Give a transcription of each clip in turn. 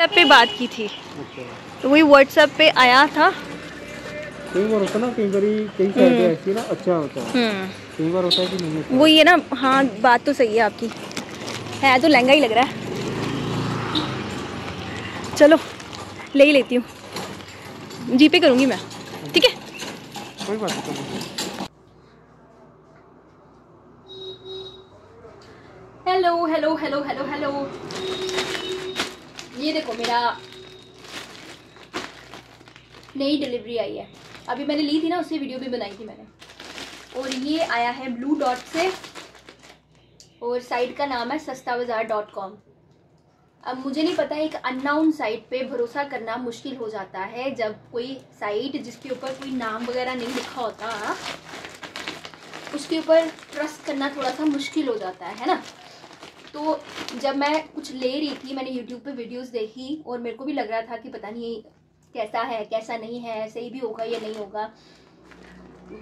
WhatsApp पे बात की थी तो वही व्हाट्सएप पे आया था। कई बार होता ना, कई सारे ऐसी ना अच्छा होता है, कई बार होता है कि नहीं वो ये ना। हाँ बात तो सही है आपकी, है तो लहंगा ही लग रहा है। चलो ले ही लेती हूँ, जी पे करूँगी मैं, ठीक है कोई बात नहीं। Hello hello hello hello hello, ये देखो मेरा नई डिलीवरी आई है, अभी मैंने ली थी ना उससे वीडियो भी बनाई थी मैंने। और ये आया है ब्लू डॉट से और साइट का नाम है सस्ताबाजार.com। अब मुझे नहीं पता, एक अननोन साइट पे भरोसा करना मुश्किल हो जाता है जब कोई साइट जिसके ऊपर कोई नाम वगैरह नहीं लिखा होता, उसके ऊपर ट्रस्ट करना थोड़ा सा मुश्किल हो जाता है ना। तो जब मैं कुछ ले रही थी, मैंने यूट्यूब पे वीडियोस देखी और मेरे को भी लग रहा था कि पता नहीं कैसा है कैसा नहीं है, सही भी होगा या नहीं होगा,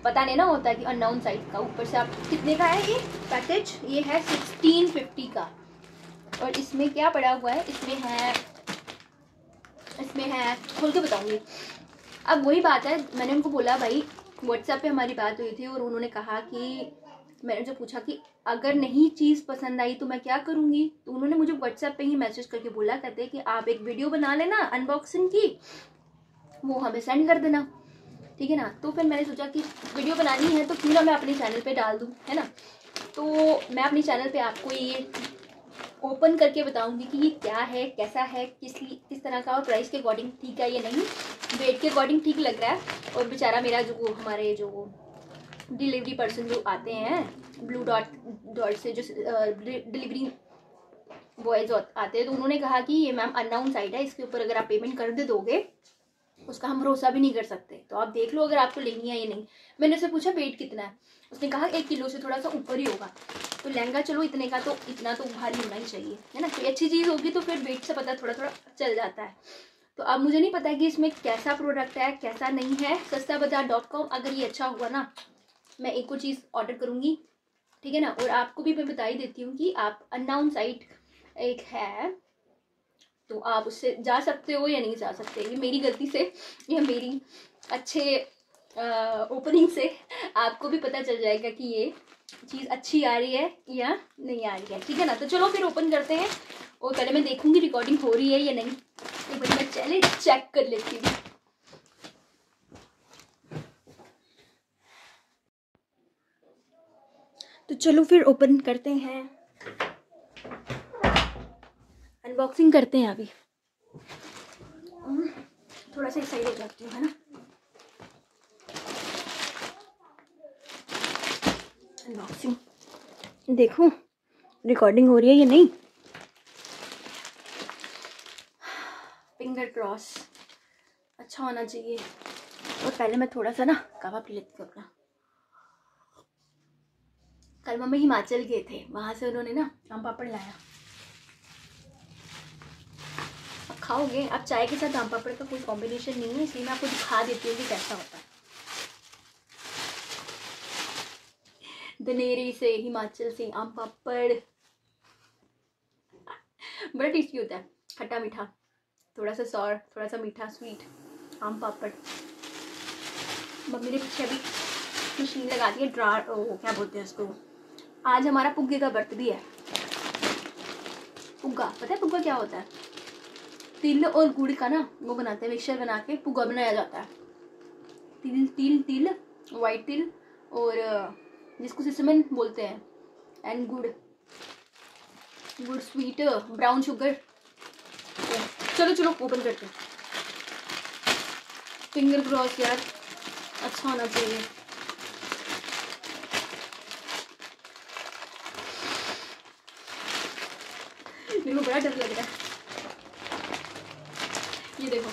पता नहीं ना होता कि अननोन साइट का। ऊपर से आप कितने का है ये पैकेज? ये है 1650 का। और इसमें क्या पड़ा हुआ है? इसमें है खोल के बताऊँगी। अब वही बात है, मैंने उनको बोला भाई व्हाट्सएप पे हमारी बात हुई थी और उन्होंने कहा कि, मैंने जो पूछा कि अगर नहीं चीज़ पसंद आई तो मैं क्या करूँगी, तो उन्होंने मुझे व्हाट्सएप पे ही मैसेज करके बोला, कहते कि आप एक वीडियो बना लेना अनबॉक्सिंग की, वो हमें सेंड कर देना, ठीक है ना। तो फिर मैंने सोचा कि वीडियो बनानी है तो क्यों ना मैं अपने चैनल पे डाल दूँ, है ना। तो मैं अपने चैनल पे आपको ये ओपन करके बताऊंगी कि ये क्या है, कैसा है, किस तरह का, और प्राइस के अकॉर्डिंग ठीक है या नहीं, वेट के अकॉर्डिंग ठीक लग रहा है। और बेचारा मेरा जो हमारे जो डिलीवरी पर्सन जो आते हैं ब्लू डॉट से, जो डिलीवरी बॉयज आते हैं, तो उन्होंने कहा कि ये मैम अननोन साइट है, इसके ऊपर अगर आप पेमेंट कर दे दोगे उसका हम भरोसा भी नहीं कर सकते, तो आप देख लो अगर आपको लेनी है या नहीं। मैंने उससे पूछा वेट कितना है, उसने कहा 1 किलो से थोड़ा सा ऊपर ही होगा। तो लहंगा चलो इतने का तो इतना तो भारी होना ही चाहिए, है ना, कोई अच्छी चीज़ होगी तो फिर वेट से पता थोड़ा थोड़ा चल जाता है। तो अब मुझे नहीं पता है कि इसमें कैसा प्रोडक्ट है कैसा नहीं है। सस्ताबाजार.com, अगर ये अच्छा हुआ ना मैं एक और चीज़ ऑर्डर करूँगी, ठीक है ना। और आपको भी मैं बता ही देती हूँ कि आप अननोन साइट एक है तो आप उससे जा सकते हो या नहीं जा सकते। ये मेरी गलती से या मेरी अच्छे ओपनिंग से आपको भी पता चल जाएगा कि ये चीज़ अच्छी आ रही है या नहीं आ रही है, ठीक है ना। तो चलो फिर ओपन करते हैं, और पहले मैं देखूंगी रिकॉर्डिंग हो रही है या नहीं, एक बार मैं चले चेक कर लेती हूँ। तो चलो फिर ओपन करते हैं, अनबॉक्सिंग करते हैं। अभी थोड़ा सा एक्साइटेड हो जाती हूँ, है ना। अनबॉक्सिंग देखो रिकॉर्डिंग हो रही है या नहीं, फिंगर क्रॉस अच्छा होना चाहिए। और पहले मैं थोड़ा सा ना कावा पी लेती हूँ अपना। कल मम्मी हिमाचल गए थे, वहाँ से उन्होंने ना आम पापड़ लाया, अब खाओगे। अब चाय के साथ आम पापड़ का कोई कॉम्बिनेशन नहीं है, इसलिए मैं आपको दिखा देती हूँ कि कैसा होता है। दनेरी से हिमाचल से आम पापड़ बड़ा टेस्टी होता है, खट्टा मीठा, थोड़ा सा सौर, थोड़ा सा मीठा स्वीट आम पापड़। मम्मी ने पीछे अभी मशीन लगा दी है, क्या बोलते हैं उसको। आज हमारा पुग्गे का व्रत भी है। पुग्गा पता है? पुग्गा क्या होता है? तिल और गुड़ का ना वो बनाते हैं, मिक्सचर बना के पुग्गा बनाया जाता है। तिल वाइट तिल और जिसको सिसमन बोलते हैं, and gur sweet brown sugar. चलो ओपन करते हैं। फिंगर क्रॉस यार अच्छा होना चाहिए। मेरे को बड़ा डर लग रहा है। ये देखो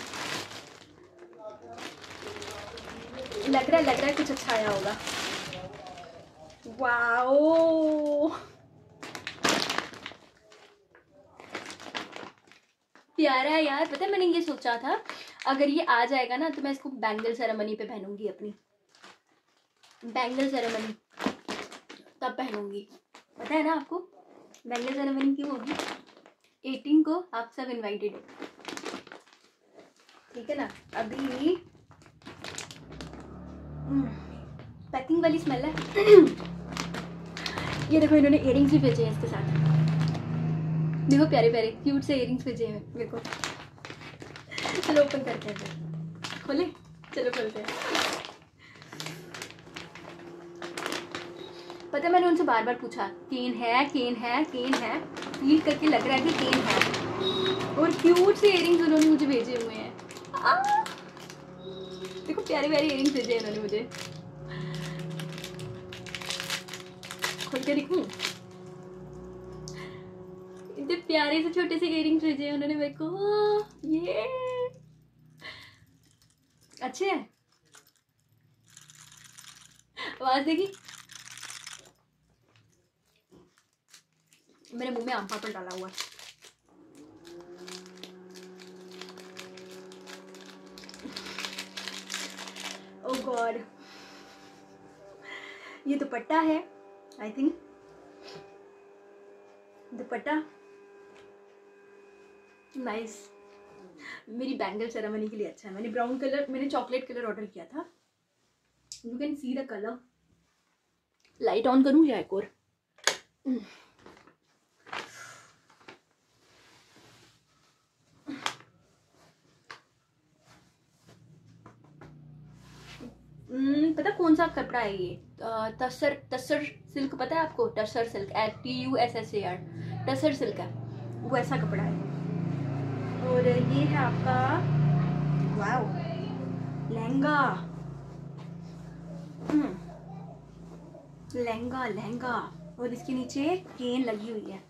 लग रहा है कुछ अच्छा आया होगा। वाओ प्यारा यार। पता है मैंने ये सोचा था अगर ये आ जाएगा ना तो मैं इसको बैंगल सेरेमनी पे पहनूंगी, अपनी बैंगल सेरेमनी तब पहनूंगी। पता है ना आपको बैंगल सेरेमनी क्यों होगी? 18 को आप सब इनवाइटेड हो, ठीक है ना। अभी पैकिंग वाली स्मेल है। ये देखो इन्होंने इयरिंग्स भी भेजे हैं इसके साथ, देखो प्यारे प्यारे क्यूट से इयरिंग्स भेजे हैं मेरे को। चलो ओपन करते हैं, खोले, चलो खोलते हैं। पता है मैंने उनसे बार बार पूछा केन है केन है केन है, फील करके लग रहा है कि केन है। और क्यूट से इयरिंग्स उन्होंने मुझे भेजे हुए हैं, देखो प्यारे प्यारे इयरिंग्स भेजे हैं उन्होंने मुझे। खोल के दिखूं, इतने प्यारे से छोटे से इयरिंग्स भेजे हैं उन्होंने मेरे को। ये अच्छे हैं, आवाज देखी। मेरे मुंह में आम पापड़ डाला हुआ है। ओह गॉड, ये दुपट्टा है आई थिंक, दुपट्टा नाइस। मेरी बैंगल सेरेमनी के लिए अच्छा है। मैंने ब्राउन कलर, मैंने चॉकलेट कलर ऑर्डर किया था। You can see the colour. Light on करूँ या एक और? पता कौन सा कपड़ा है ये? तसर, तसर सिल्क, पता है आपको? Tussar silk, TUSSAR, tussar silk है वो, ऐसा कपड़ा है। और ये है आपका वाओ लहंगा, लहंगा लहंगा। और इसके नीचे केन लगी हुई है,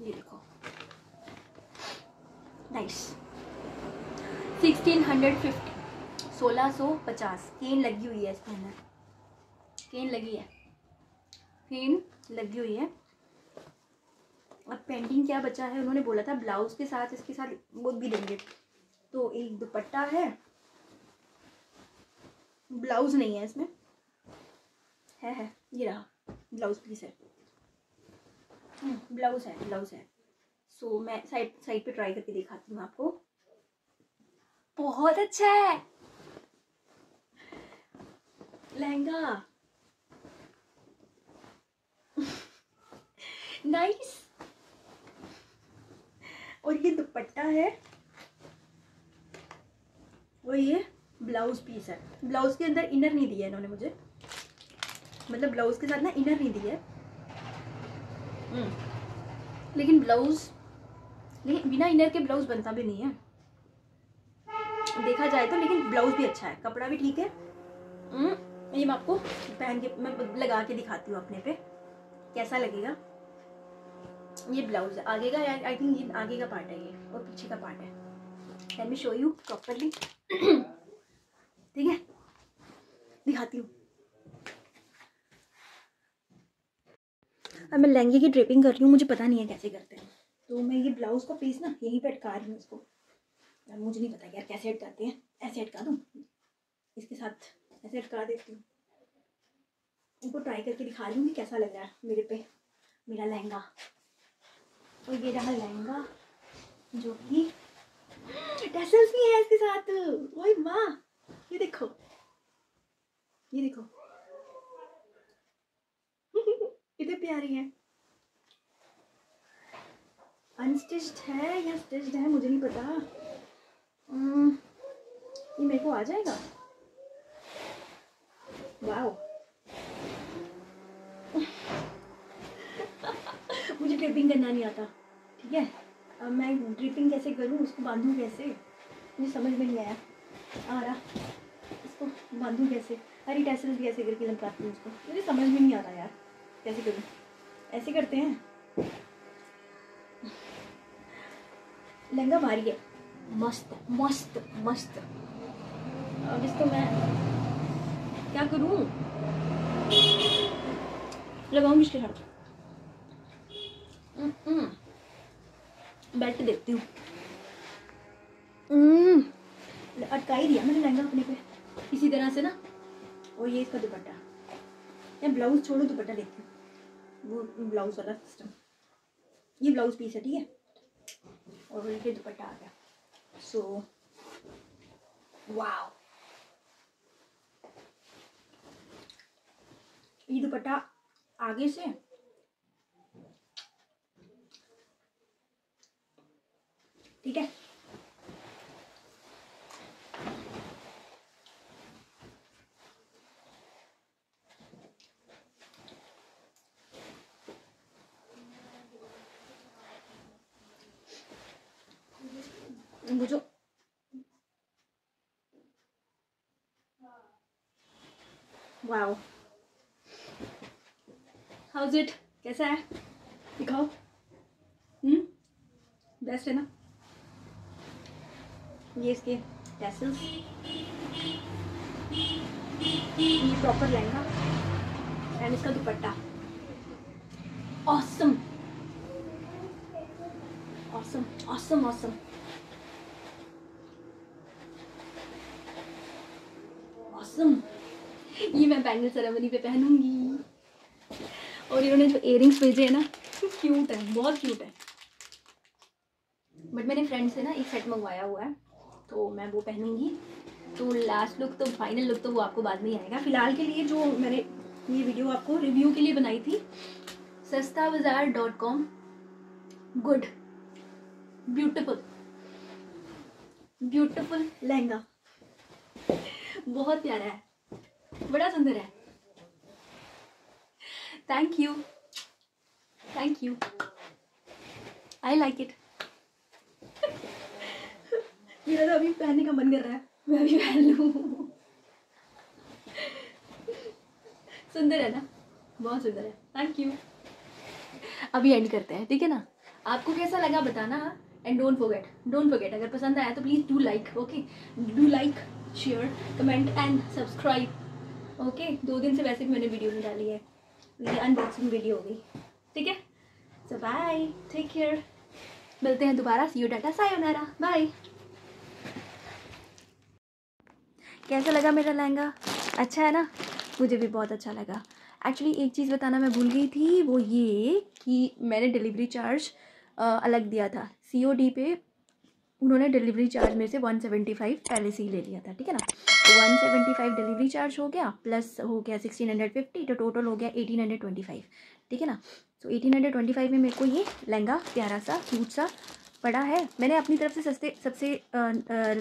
ये देखो नाइस। 1650, 1650 केन लगी हुई है इसके अंदर, केन लगी है, केन लगी हुई है। अब पेंडिंग क्या बचा है? उन्होंने बोला था ब्लाउज के साथ, इसके साथ वो भी देंगे। तो एक दुपट्टा है, ब्लाउज नहीं है इसमें, है ये रहा ब्लाउज पीस है, ब्लाउज है, ब्लाउज है। सो मैं साइड साइड पे ट्राई करके दिखाती हूँ आपको। बहुत अच्छा है लहंगा, नाइस। और ये दुपट्टा है और ये ब्लाउज पीस है। ब्लाउज के अंदर इनर नहीं दिया है इन्होंने मुझे, मतलब ब्लाउज के साथ ना इनर नहीं दिया है। लेकिन ब्लाउज, लेकिन बिना इनर के ब्लाउज बनता भी नहीं है देखा जाए तो। लेकिन ब्लाउज भी अच्छा है, कपड़ा भी ठीक है। ये मैं आपको पहन के, मैं लगा के दिखाती हूँ अपने पे कैसा लगेगा। ये ब्लाउज है, आगे का आई थिंक ये आगे का पार्ट है ये, और पीछे का पार्ट है। Let me show you properly, ठीक है, दिखाती हूँ। अब मैं लहंगे की ड्रेपिंग कर रही हूँ, मुझे पता नहीं है कैसे करते हैं। तो मैं ये ब्लाउज का पीस ना यहीं पर अटका रही हूँ इसको। मुझे नहीं पता यार कैसे अटकाते हैं, ऐसे अटका दूँ, इसके साथ ऐसे अटका देती हूँ। उनको ट्राई करके दिखा लूँगी कैसा लग रहा है मेरे पे मेरा लहंगा। और ये रहा लहंगा जो कि टैसल्स भी है इसके साथ। ओए माँ, ये देखो, ये देखो, इतने प्यारी है। अनस्टिच्ड है या स्टिच्ड है मुझे नहीं पता। ये मेरे को आ जाएगा। वाओ मुझे ड्रिपिंग करना नहीं आता, ठीक है। अब मैं ड्रिपिंग कैसे करूँ, उसको बांधूँ कैसे, मुझे समझ में नहीं आया आ रहा। इसको बांधूँ कैसे? अरे टैसल्स कैसे करके लटकाती हूँ उसको, मुझे समझ में नहीं आ रहा यार कैसे करूँ। ऐसे करते हैं। लहंगा भारी है, मस्त मस्त मस्त। अब इसको मैं क्या करूं, लगाऊंगी इसके साथ बेल्ट देखती हूँ। अटका ही दिया मैंने लहंगा अपने पे इसी तरह से ना। और ये इसका दुपट्टा या ब्लाउज छोड़ो, दुपट्टा देखती हूँ वो ब्लाउज वाला सिस्टम। ये ब्लाउज पीस है, ठीक है। और ये दुपट्टा आ गया। सो वाव, ये दुपट्टा आगे से ठीक है। मुझे वाओ, हाउ इज इट, कैसा है दिखाओ। बेस्ट है ना। ये इसके टैसल्स, ये प्रॉपर लहंगा एंड इसका dupatta awesome awesome awesome awesome. ये मैं बैंगल सेरेमनी पे पहनूंगी। और इन्होंने जो इयररिंग्स भेजे हैं ना, क्यूट है, बहुत क्यूट है। बट मैंने फ्रेंड से ना एक सेट मंगवाया हुआ है तो मैं वो पहनूंगी। तो लास्ट लुक, तो फाइनल लुक तो वो आपको बाद में ही आएगा। फिलहाल के लिए जो मैंने ये वीडियो आपको रिव्यू के लिए बनाई थी, सस्ताबाजार.com, गुड, ब्यूटिफुल ब्यूटिफुल लहंगा, बहुत प्यारा है, बड़ा सुंदर है। Thank you, thank you, I like it. मेरा तो अभी पहनने का मन कर रहा है, मैं अभी पहन लूँ। सुंदर है ना, बहुत सुंदर है। थैंक यू, अभी एंड करते हैं ठीक है ना। आपको कैसा लगा बताना, एंड डोंट फॉरगेट, अगर पसंद आया तो please do like, okay, do like, share, comment and subscribe, okay. 2 दिन से वैसे भी मैंने वीडियो नहीं डाली है, मेरी अनबॉक्सिंग वीडियो हो गई ठीक है। सो बाय, टेक केयर, मिलते हैं दोबारा। सी यू, टाटा, सायोनारा, बाय। कैसा लगा मेरा लहंगा, अच्छा है ना, मुझे भी बहुत अच्छा लगा। एक्चुअली एक चीज़ बताना मैं भूल गई थी, वो ये कि मैंने डिलीवरी चार्ज अलग दिया था। COD पे उन्होंने डिलीवरी चार्ज मेरे से 175 पहले से ही ले लिया था ठीक है ना। 175 डिलीवरी चार्ज हो गया, प्लस हो गया 1650, तो टोटल हो गया 1825 ठीक है ना। तो 1825 में मेरे को ये लहंगा प्यारा सा क्यूट सा पड़ा है। मैंने अपनी तरफ से सस्ते, सबसे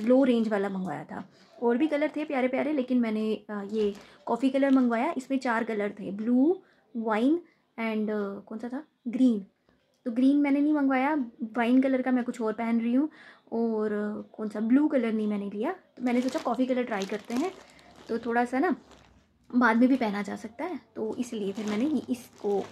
लो रेंज वाला मंगवाया था। और भी कलर थे प्यारे प्यारे, लेकिन मैंने ये कॉफ़ी कलर मंगवाया। इसमें 4 कलर थे, ब्लू, वाइन एंड कौन सा था, ग्रीन। तो ग्रीन मैंने नहीं मंगवाया, वाइन कलर का मैं कुछ और पहन रही हूँ। और कौन सा, ब्लू कलर नहीं मैंने लिया। तो मैंने सोचा कॉफ़ी कलर ट्राई करते हैं, तो थोड़ा सा ना बाद में भी पहना जा सकता है, तो इसलिए फिर मैंने ये इसको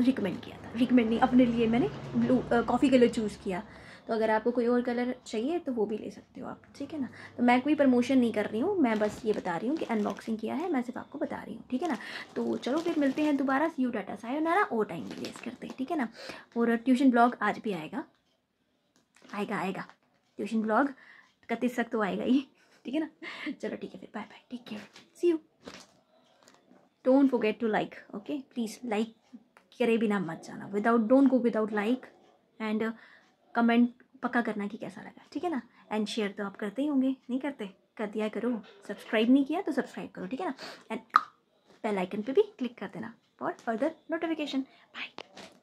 रिकमेंड किया था। रिकमेंड नहीं, अपने लिए मैंने ब्लू कॉफ़ी कलर चूज़ किया। तो अगर आपको कोई और कलर चाहिए तो वो भी ले सकते हो आप ठीक है ना। तो मैं कोई प्रमोशन नहीं कर रही हूँ, मैं बस ये बता रही हूँ कि अनबॉक्सिंग किया है, मैं सिर्फ आपको बता रही हूँ ठीक है ना। तो चलो फिर मिलते हैं दोबारा, सी यू, टाटा, सायोनारा। और टाइम वेस्ट करते हैं ठीक है ना। और ट्यूशन ब्लॉग आज भी आएगा, ट्यूशन ब्लॉग 31 तक तो आएगा ही ठीक है ना। चलो ठीक है फिर, bye bye, take care, see you. Don't forget to like, okay, please like करे बिना मत जाना, don't go without like. And comment पक्का करना कि कैसा लगा ठीक है ना। एंड शेयर तो आप करते ही होंगे, नहीं करते, कर दिया करो। सब्सक्राइब नहीं किया तो सब्सक्राइब करो ठीक है ना। एंड बेल आइकन पे भी क्लिक कर देना फॉर फर्दर नोटिफिकेशन। बाय।